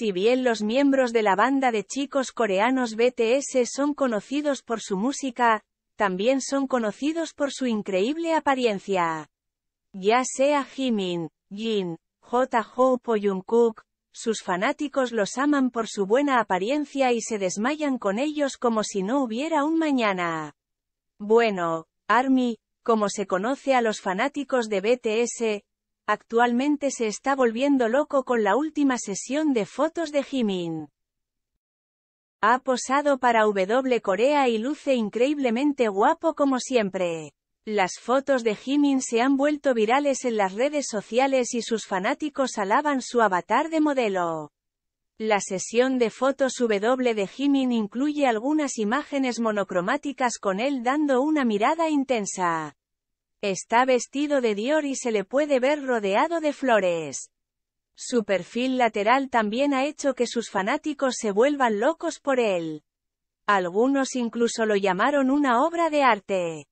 Si bien los miembros de la banda de chicos coreanos BTS son conocidos por su música, también son conocidos por su increíble apariencia. Ya sea Jimin, Jin, J. Hope o Jungkook, sus fanáticos los aman por su buena apariencia y se desmayan con ellos como si no hubiera un mañana. Bueno, ARMY, como se conoce a los fanáticos de BTS, actualmente se está volviendo loco con la última sesión de fotos de Jimin. Ha posado para W Korea y luce increíblemente guapo como siempre. Las fotos de Jimin se han vuelto virales en las redes sociales y sus fanáticos alaban su avatar de modelo. La sesión de fotos W de Jimin incluye algunas imágenes monocromáticas con él dando una mirada intensa. Está vestido de Dior y se le puede ver rodeado de flores. Su perfil lateral también ha hecho que sus fanáticos se vuelvan locos por él. Algunos incluso lo llamaron una obra de arte.